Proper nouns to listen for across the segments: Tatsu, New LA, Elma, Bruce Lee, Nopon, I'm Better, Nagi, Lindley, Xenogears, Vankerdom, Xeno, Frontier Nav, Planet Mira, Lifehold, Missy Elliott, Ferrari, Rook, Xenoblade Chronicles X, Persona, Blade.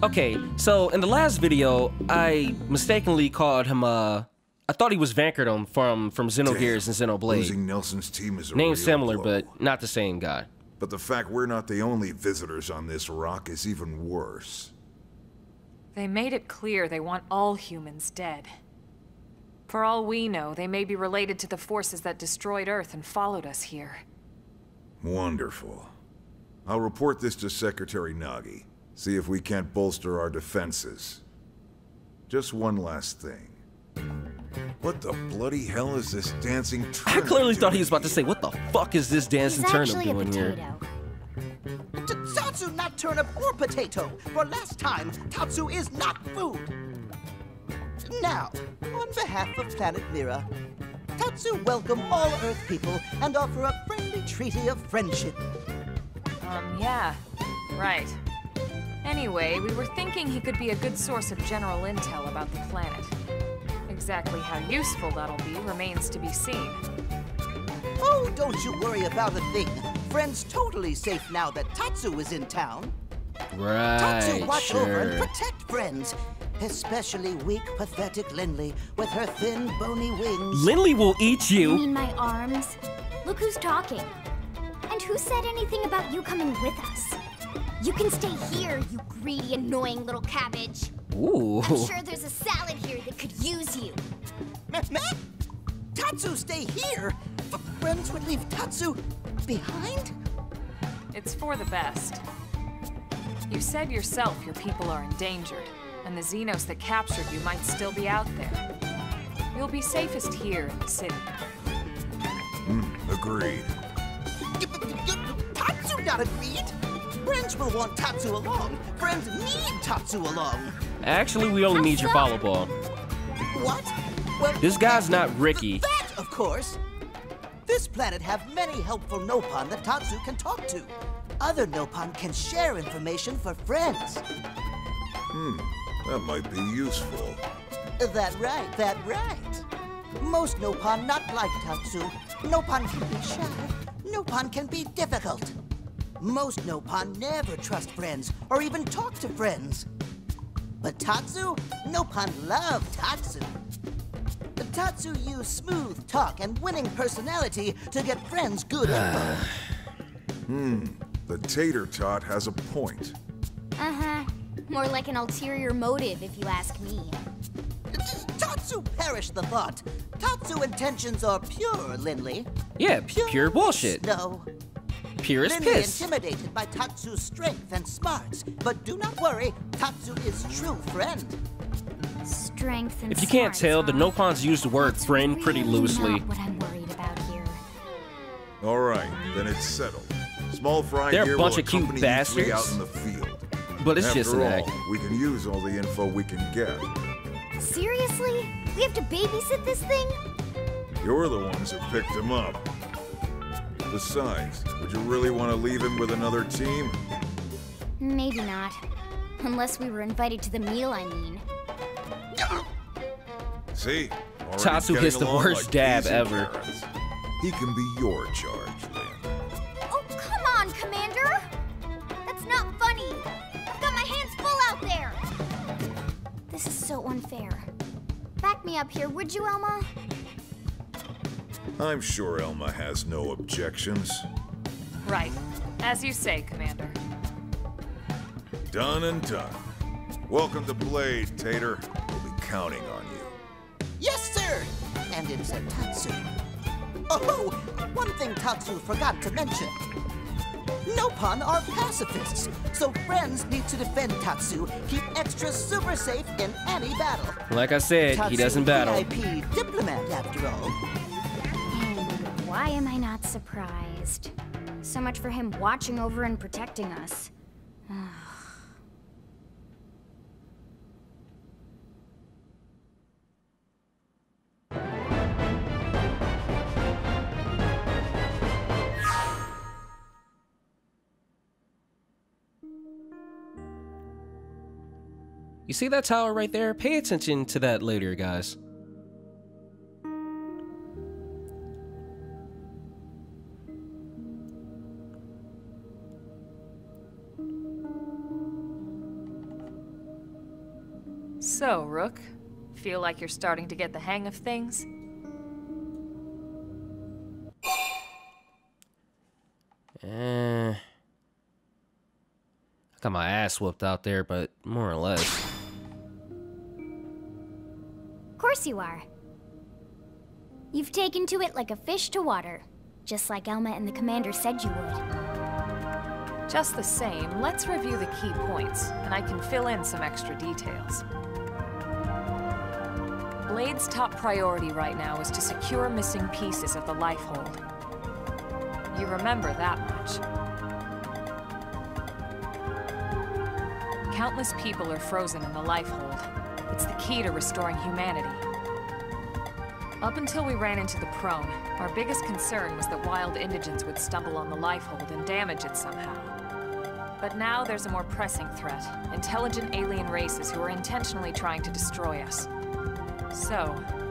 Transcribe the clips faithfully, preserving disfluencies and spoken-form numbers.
Okay, so in the last video, I mistakenly called him, uh, I thought he was Vankerdom from, from Xenogears and Xenoblade. Losing Nelson's team is a Name similar, blow. But not the same guy. But the fact we're not the only visitors on this rock is even worse. They made it clear they want all humans dead. For all we know, they may be related to the forces that destroyed Earth and followed us here. Wonderful. I'll report this to Secretary Nagi. See if we can't bolster our defenses. Just one last thing. What the bloody hell is this dancing turnip? I clearly thought he was about to say, what the fuck is this dancing turnip doing here? Tatsu, not turnip or potato. For last time, Tatsu is not food. Now, on behalf of Planet Mira, Tatsu welcome all Earth people and offer a friendly treaty of friendship. Um, yeah, right. Anyway, we were thinking he could be a good source of general intel about the planet. Exactly how useful that'll be remains to be seen. Oh, don't you worry about a thing. Friend's totally safe now that Tatsu is in town. Right, Tatsu, watch sure. over and protect friends. Especially weak, pathetic Lindley with her thin, bony wings. Lindley will eat you. You mean my arms? Look who's talking. And who said anything about you coming with us? You can stay here, you greedy, annoying little cabbage. Ooh. I'm sure there's a salad here that could use you. Tatsu, stay here? Friends would leave Tatsu behind? It's for the best. You said yourself your people are endangered, and the Xenos that captured you might still be out there. You'll be safest here in the city. Mm, agreed. Tatsu not agreed? Friends will want Tatsu along. Friends need Tatsu along. Actually, we only need your follow ball. What? Well, this guy's not Ricky. That, of course. This planet have many helpful Nopon that Tatsu can talk to. Other Nopon can share information for friends. Hmm, that might be useful. That right, that right. Most Nopon not like Tatsu. Nopon can be shy. Nopon can be difficult. Most Nopon never trust friends or even talk to friends. But Tatsu, Nopon love Tatsu. But Tatsu use smooth talk and winning personality to get friends good info. Hmm, the tater tot has a point. Uh-huh. More like an ulterior motive, if you ask me. Tatsu perish the thought. Tatsu intentions are pure, Lindley. Yeah, pure, pure bullshit. No. Purest piss. Intimidated by Tatsu's strength and smarts, but do not worry, Tatsu is true friend. Strength and If you smarts, can't tell, the Nopons use the word friend really pretty loosely. Not what I'm worried about here. All right, then it's settled. Small fry They're here a bunch will of cute bastards out in the field. But it's After just an all, act. We can use all the info we can get. Seriously? We have to babysit this thing? You're the ones who picked him up. Besides, would you really want to leave him with another team? Maybe not. Unless we were invited to the meal, I mean. See? Tatsu gets the worst like dab ever. Parents. He can be your charge, Lynn. Oh, come on, Commander! That's not funny! I've got my hands full out there! This is so unfair. Back me up here, would you, Elma? I'm sure Elma has no objections. Right. As you say, Commander. Done and done. Welcome to Blade, Tater. We'll be counting on you. Yes, sir! And it's a Tatsu. Oh, one thing Tatsu forgot to mention. Nopon are pacifists, so friends need to defend Tatsu, keep extra super safe in any battle. Like I said, Tatsu, he doesn't battle. V I P diplomat, after all. Why am I not surprised? So much for him watching over and protecting us. You see that tower right there? Pay attention to that later, guys. So, Rook, feel like you're starting to get the hang of things? Eh... I got my ass whooped out there, but more or less. Of course you are. You've taken to it like a fish to water, just like Elma and the Commander said you would. Just the same, let's review the key points, and I can fill in some extra details. Blade's top priority right now is to secure missing pieces of the Lifehold. You remember that much. Countless people are frozen in the Lifehold. It's the key to restoring humanity. Up until we ran into the Prone, our biggest concern was that wild indigents would stumble on the Lifehold and damage it somehow. But now there's a more pressing threat, intelligent alien races who are intentionally trying to destroy us. So,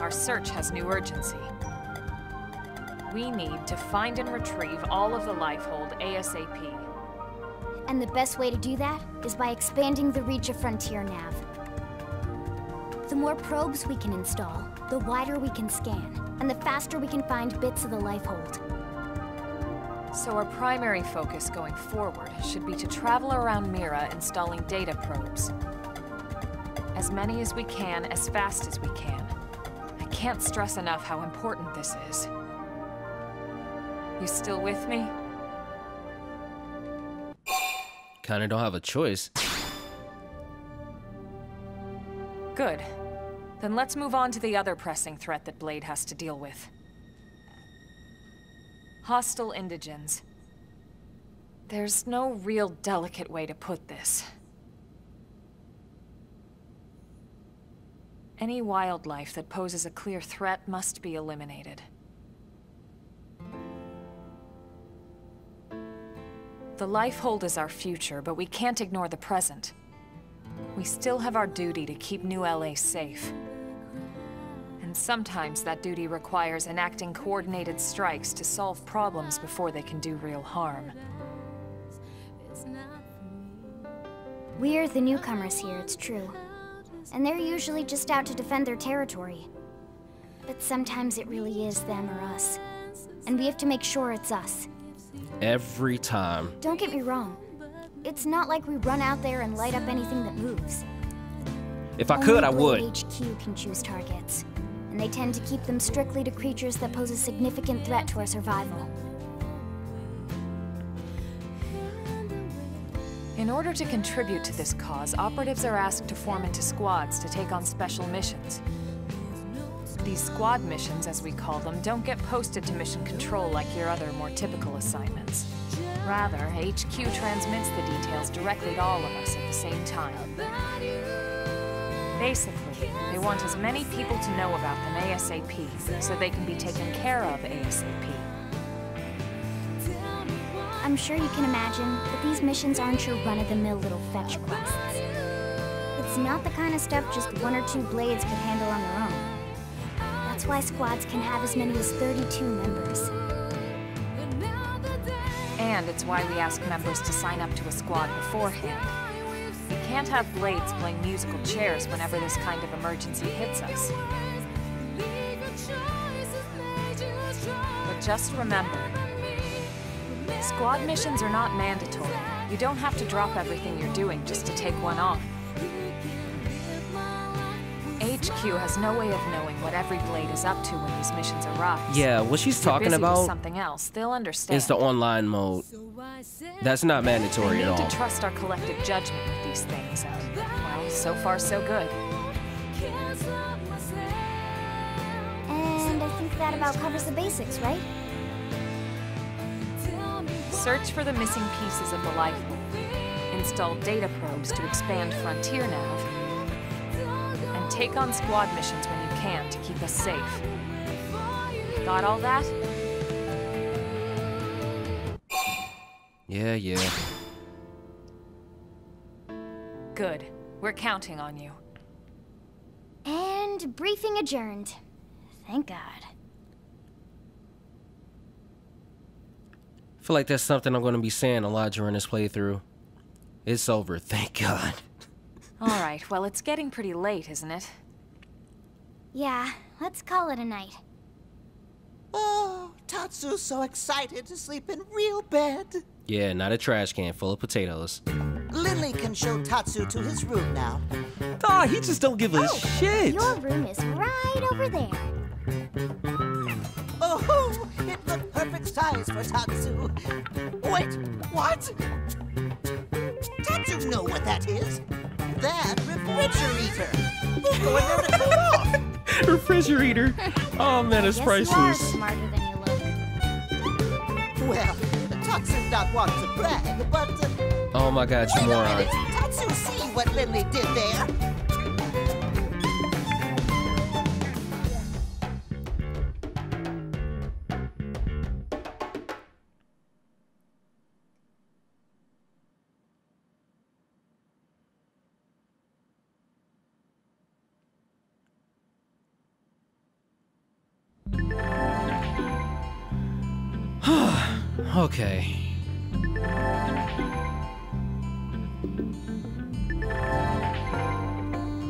our search has new urgency. We need to find and retrieve all of the Lifehold ASAP. And the best way to do that is by expanding the reach of Frontier Nav. The more probes we can install, the wider we can scan, and the faster we can find bits of the Lifehold. So our primary focus going forward should be to travel around Mira installing data probes. As many as we can, as fast as we can. I can't stress enough how important this is. You still with me? Kinda don't have a choice. Good. Then let's move on to the other pressing threat that Blade has to deal with. Hostile indigens. There's no real delicate way to put this. Any wildlife that poses a clear threat must be eliminated. The Lifehold is our future, but we can't ignore the present. We still have our duty to keep New L A safe. Sometimes that duty requires enacting coordinated strikes to solve problems before they can do real harm. We're the newcomers here, it's true. And they're usually just out to defend their territory. But sometimes it really is them or us. And we have to make sure it's us. Every time. Don't get me wrong. It's not like we run out there and light up anything that moves. If I could, I would. Only H Q can choose targets. And they tend to keep them strictly to creatures that pose a significant threat to our survival. In order to contribute to this cause, operatives are asked to form into squads to take on special missions. These squad missions, as we call them, don't get posted to mission control like your other, more typical assignments. Rather, H Q transmits the details directly to all of us at the same time. Basically, they want as many people to know about them ASAP, so they can be taken care of ASAP. I'm sure you can imagine that these missions aren't your run-of-the-mill little fetch quests. It's not the kind of stuff just one or two Blades could handle on their own. That's why squads can have as many as thirty-two members. And it's why we ask members to sign up to a squad beforehand. We can't have Blades playing musical chairs whenever this kind of emergency hits us. But just remember, squad missions are not mandatory. You don't have to drop everything you're doing just to take one on. H Q has no way of knowing what every Blade is up to when these missions arise. Yeah, what she's talking about something else, they'll understand. It's the online mode. That's not mandatory at all. We need to trust our collective judgment with these things, and, well, so far so good. And I think that about covers the basics, right? Search for the missing pieces of the Lifehold. Install data probes to expand Frontier Nav. And take on squad missions when you can to keep us safe. Got all that? Yeah, yeah. Good. We're counting on you. And briefing adjourned. Thank God. I feel like that's something I'm going to be saying a lot during this playthrough. It's over. Thank God. All right, well, it's getting pretty late, isn't it? Yeah, let's call it a night. Oh, Tatsu's so excited to sleep in real bed. Yeah, not a trash can full of potatoes. Lindley can show Tatsu to his room now. Aw, oh, he just don't give a oh, shit. Your room is right over there. Oh, it's the perfect size for Tatsu. Wait, what? Don't you know what that is? That refrigerator. We'll go in there to cool off. Refrigerator. Oh man, it's priceless. You are smarter than you look. Well, Tatsu not want to brag, but. Uh, oh my God, you moron! Did Tatsu see what Lindley did there? Okay.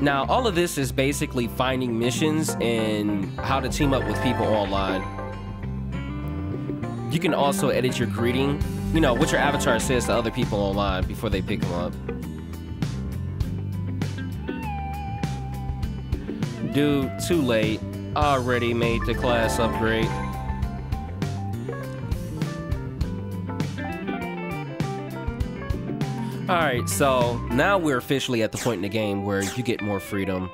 Now, all of this is basically finding missions and how to team up with people online. You can also edit your greeting, you know, what your avatar says to other people online before they pick them up. Dude, too late. Already made the class upgrade. Alright, so now we're officially at the point in the game where you get more freedom.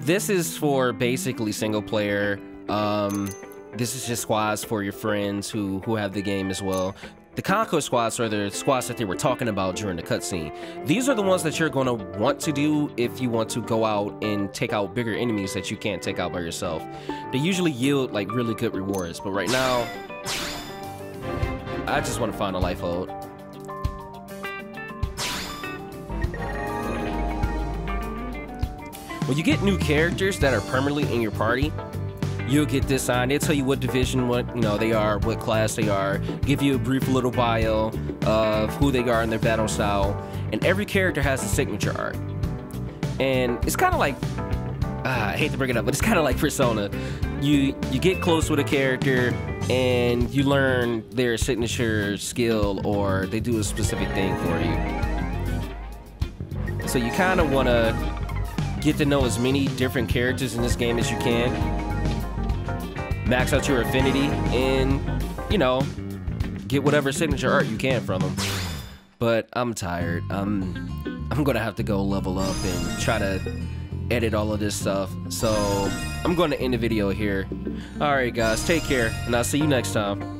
This is for basically single player. Um, this is just squads for your friends who, who have the game as well. The conquest squads are the squads that they were talking about during the cutscene. These are the ones that you're going to want to do if you want to go out and take out bigger enemies that you can't take out by yourself. They usually yield like really good rewards, but right now, I just want to find a lifehold. When you get new characters that are permanently in your party, you'll get this sign. They'll tell you what division, what you know they are, what class they are, give you a brief little bio of who they are and their battle style. And every character has a signature art. And it's kind of like, ah, I hate to bring it up, but it's kind of like Persona. You, you get close with a character, and you learn their signature skill, or they do a specific thing for you. So you kind of want to get to know as many different characters in this game as you can. Max out your affinity and, you know, get whatever signature art you can from them. But I'm tired. I'm, I'm going to have to go level up and try to edit all of this stuff. So I'm going to end the video here. Alright guys, take care, and I'll see you next time.